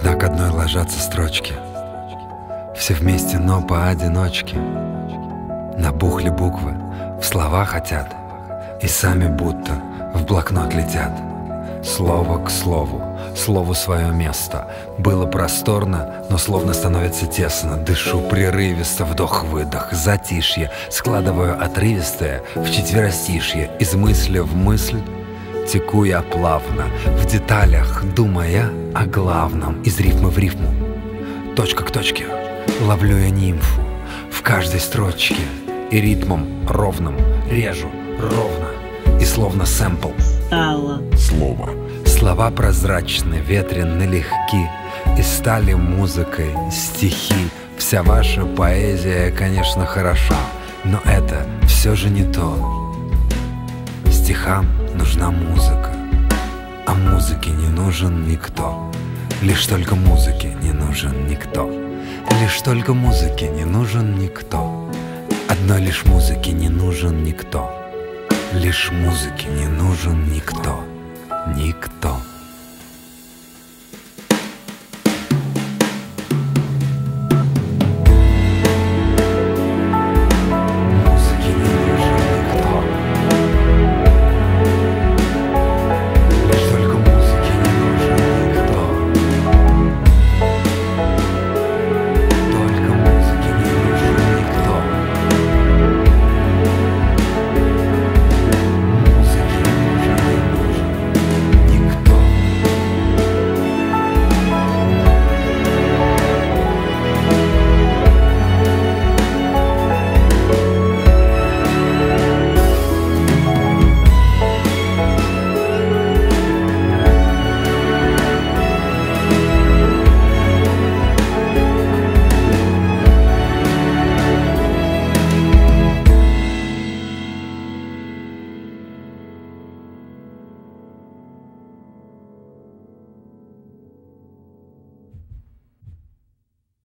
Одна к одной ложатся строчки, все вместе, но поодиночке. Набухли буквы, в слова хотят, и сами будто в блокнот летят. Слово к слову, слову свое место. Было просторно, но словно становится тесно. Дышу прерывисто, вдох-выдох, затишье. Складываю отрывистое в четверостишье. Из мысли в мысль теку я плавно, в деталях думая о главном. Из рифмы в рифму, точка к точке, ловлю я нимфу в каждой строчке. И ритмом ровным режу ровно, и словно сэмпл стало слово. Слова прозрачны, ветрены, легки, и стали музыкой стихи. Вся ваша поэзия, конечно, хороша, но это все же не то. Стихам нужна музыка, а музыке не нужен никто. Лишь только музыке не нужен никто. Лишь только музыке не нужен никто. Одной лишь музыке не нужен никто. Лишь музыке не нужен никто. Никто.